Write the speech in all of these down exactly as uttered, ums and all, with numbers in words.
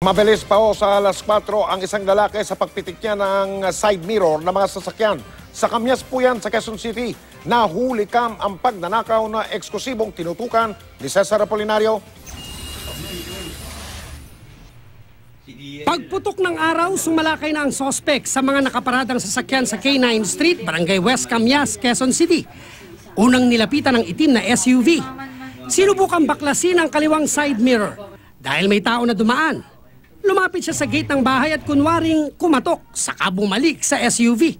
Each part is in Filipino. Mabilis pa ho sa alas kwatro ang isang lalaki sa pagpitik niya ng side mirror ng mga sasakyan. Sa Kamias po yan, sa Quezon City, nahuli kam ang pagnanakaw na eksklusibong tinutukan ni Cesar Apolinario. Pagputok ng araw, sumalakay na ang sospek sa mga nakaparadang sasakyan sa K nine Street, Barangay West Kamias, Quezon City. Unang nilapitan ng itim na S U V. Sinubukan baklasin ang kaliwang side mirror dahil may tao na dumaan. Lumapit siya sa gate ng bahay at kunwaring kumatok, saka bumalik sa S U V.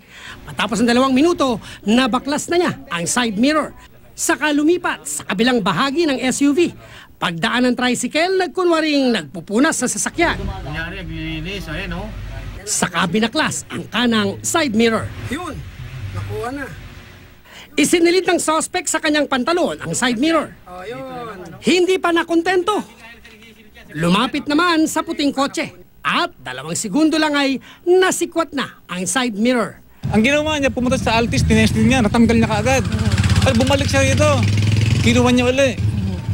Matapos ng dalawang minuto, nabaklas na niya ang side mirror. Saka lumipat sa kabilang bahagi ng S U V. Pagdaan ng tricycle, nagkunwaring nagpupunas sa sasakyan. Saka binaklas ang kanang side mirror. Yun, nakuha na. Isinilid ng suspect sa kanyang pantalon ang side mirror. Hindi pa nakontento. Lumapit naman sa puting kotse at dalawang segundo lang ay nasikwat na ang side mirror. Ang ginawa niya, pumunta sa Altis, tinestin niya, natanggal niya kaagad. At bumalik siya dito, kinuha niya ulit.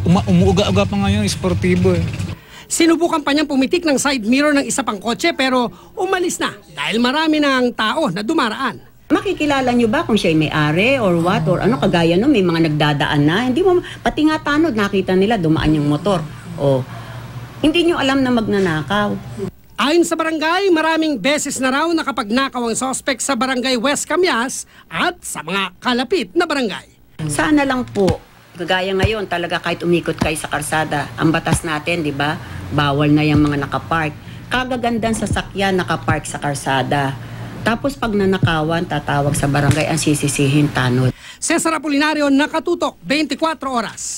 Umuuga-uga pa ngayon, esportibo eh. Sinubukan pa niyang pumitik ng side mirror ng isa pang kotse pero umalis na dahil marami ng tao na dumaraan. Makikilala niyo ba kung siya ay may-ari or what or ano, kagaya no, may mga nagdadaan na. Hindi mo, pati nga tanod, nakita nila dumaan yung motor. O, hindi nyo alam na magnanakaw. Ayon sa barangay, maraming beses na raw nakapagnakaw ang sospek sa Barangay West Kamias at sa mga kalapit na barangay. Sana lang po, kagaya ngayon talaga kahit umikot kayo sa karsada, ang batas natin, di ba? Bawal na yung mga nakapark. Kagagandang sasakyan nakapark sa karsada. Tapos pag nanakawan, tatawag sa barangay ang sisisihin tanod. Cesar Apolinario, Nakatutok, twenty-four Oras.